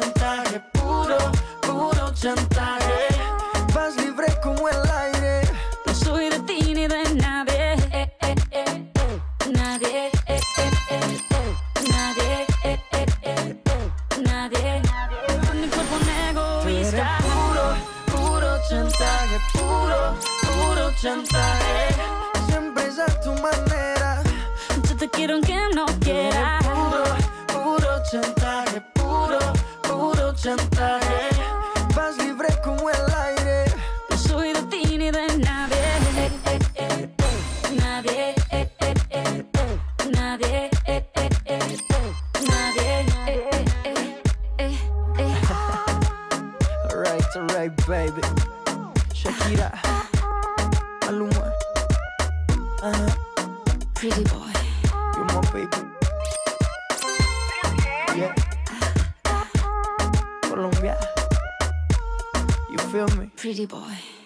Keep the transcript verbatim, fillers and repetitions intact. chantaje, puro, puro chantaje. Vas libre como el aire. No soy de ti ni de nadie. Eh, eh, eh, eh. Nadie, eh, eh, eh, eh. Nadie, eh, eh, eh, eh. Nadie. Con mi cuerpo un egoísta. Puro, puro chantaje, puro, puro chantaje. Siempre es a tu manera. Yo te quiero aunque no quiera. Chantaje, puro, puro chantaje. Vas libre como el aire. No soy de ti ni de nadie. Eh, eh, eh, eh. Nadie, eh, eh, eh, eh. Nadie, eh, eh, eh, eh. Nadie, eh, eh, eh, eh, eh. Alright, alright, baby. Shakira, Maluma, uh-huh. Pretty boy, you're my baby. Yeah. Colombia, you feel me? Pretty boy.